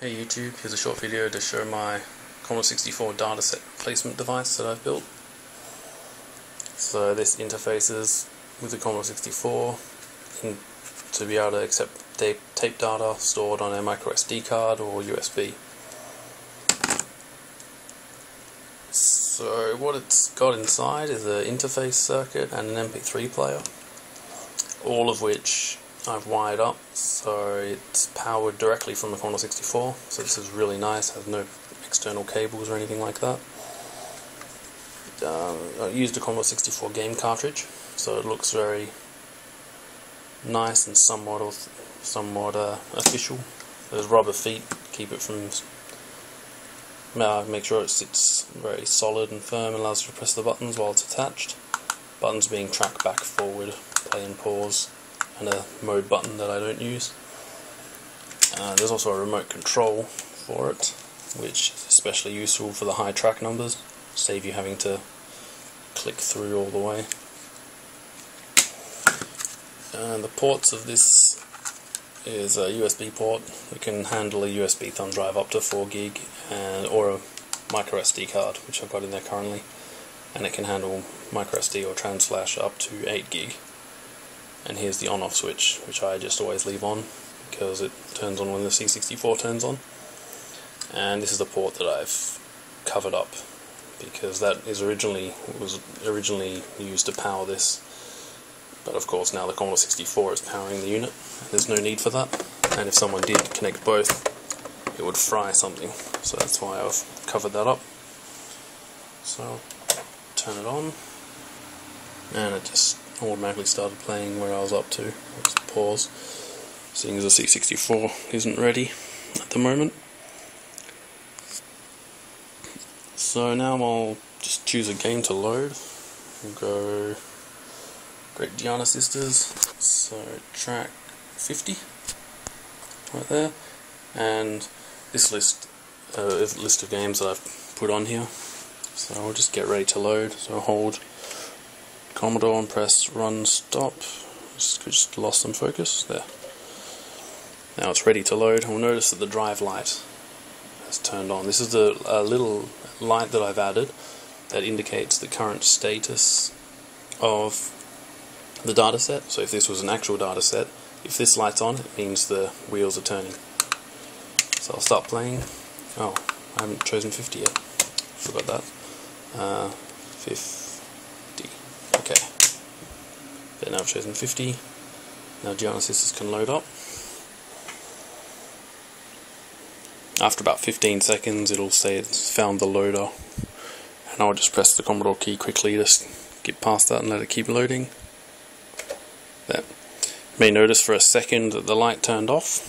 Hey YouTube, here's a short video to show my Commodore 64 Dataset replacement device that I've built. So this interfaces with the Commodore 64 to be able to accept tape data stored on a micro SD card or USB. So what it's got inside is an interface circuit and an MP3 player, all of which I've wired up, so it's powered directly from the Commodore 64, so this is really nice. It has no external cables or anything like that. I used a Commodore 64 game cartridge, so it looks very nice and somewhat official. Those rubber feet keep it from, make sure it sits very solid and firm and allows you to press the buttons while it's attached. Buttons being track, back, forward, play and pause, and a mode button that I don't use. There's also a remote control for it, which is especially useful for the high track numbers, save you having to click through all the way. And the ports of this is a USB port that can handle a USB thumb drive up to 4 gig, and or a micro SD card, which I've got in there currently, and it can handle micro SD or TransFlash up to 8 gig. And here's the on-off switch, which I just always leave on because it turns on when the C64 turns on. And this is the port that I've covered up because that was originally used to power this. But of course now the Commodore 64 is powering the unit. There's no need for that. And if someone did connect both, it would fry something. So that's why I've covered that up. So I'll turn it on, and it just automatically started playing where I was up to. Just pause, seeing as the C64 isn't ready at the moment. So now I'll just choose a game to load. We'll go Great Giana Sisters, so track 50, right there. And this list is a list of games that I've put on here. So I'll just get ready to load, so I'll hold Commodore and press run stop. Just lost some focus there. Now it's ready to load, and we'll notice that the drive light has turned on. This is the little light that I've added that indicates the current status of the dataset. So if this was an actual dataset, if this light's on, it means the wheels are turning. So I'll start playing. Oh, I haven't chosen 50 yet. Forgot that. 50. Okay, but now I've chosen 50. Now Giana Sisters can load up. After about 15 seconds it'll say it's found the loader, and I'll just press the Commodore key quickly to get past that and let it keep loading. There. You may notice for a second that the light turned off,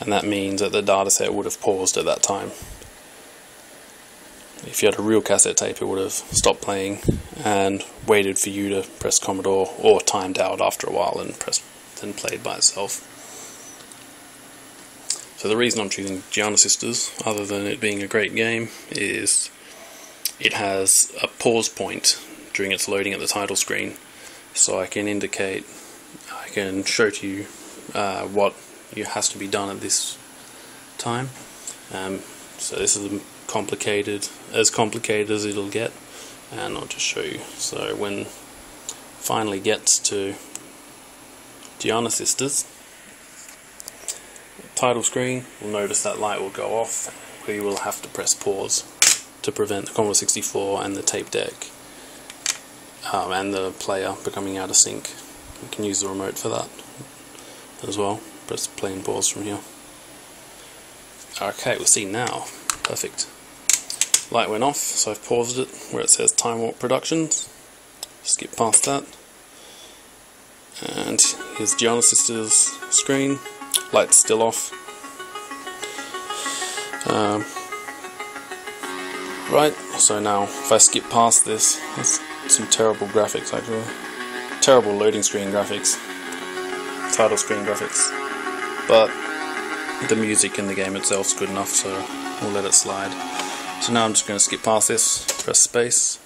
and that means that the dataset would have paused at that time. If you had a real cassette tape, it would have stopped playing and waited for you to press Commodore, or timed out after a while and played by itself. So the reason I'm choosing Giana Sisters, other than it being a great game, is it has a pause point during its loading at the title screen, so I can indicate, I can show to you what has to be done at this time. So this is as complicated as it'll get, and I'll just show you. So when it finally gets to Giana Sisters title screen, you'll notice that light will go off. We will have to press pause to prevent the Commodore 64 and the tape deck and the player becoming out of sync. We can use the remote for that as well. Press play and pause from here. Okay, we'll see now. Perfect. Light went off, so I've paused it where it says Time Warp Productions. Skip past that. And here's Giana Sisters' screen. Light's still off. Right, so now if I skip past this, that's some terrible graphics actually. Terrible loading screen graphics. Title screen graphics. But the music in the game itself is good enough, so we'll let it slide. So now I'm just going to skip past this, press space.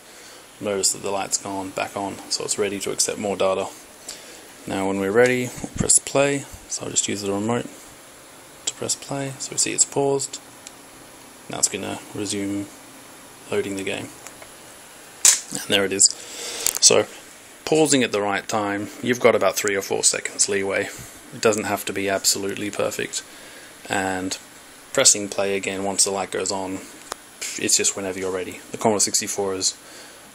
Notice that the light's gone back on, so it's ready to accept more data. Now when we're ready, we'll press play, so I'll just use the remote to press play, so we see it's paused. Now it's going to resume loading the game. And there it is. So pausing at the right time, you've got about 3 or 4 seconds leeway. It doesn't have to be absolutely perfect. And pressing play again once the light goes on, it's just whenever you're ready. The Commodore 64 is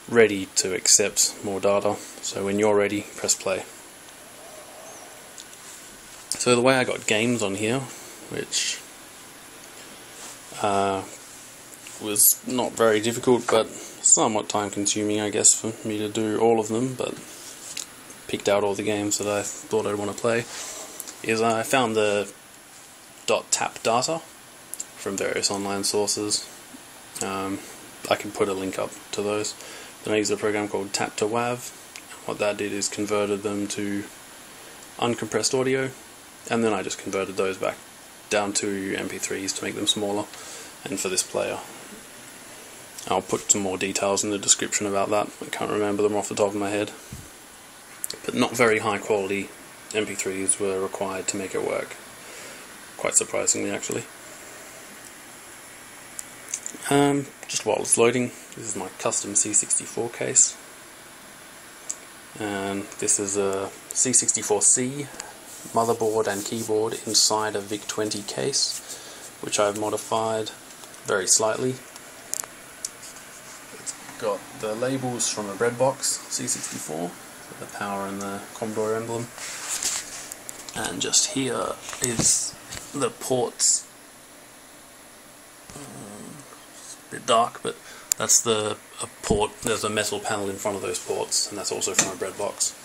ready to accept more data, so when you're ready, press play. So the way I got games on here, which was not very difficult, but somewhat time consuming I guess for me to do all of them, but picked out all the games that I thought I'd want to play, is I found the .tap data from various online sources. I can put a link up to those. Then I used a program called Tap to WAV. What that did is converted them to uncompressed audio, and then I just converted those back down to MP3s to make them smaller, and for this player. I'll put some more details in the description about that. I can't remember them off the top of my head. But not very high quality MP3s were required to make it work. Quite surprisingly, actually. Just while it's loading, this is my custom C64 case, and this is a C64C motherboard and keyboard inside a VIC-20 case, which I've modified very slightly. It's got the labels from a bread box C64, so the power and the Commodore emblem, and just here is the ports. Bit dark, but that's the port. There's a metal panel in front of those ports, and that's also from a bread box.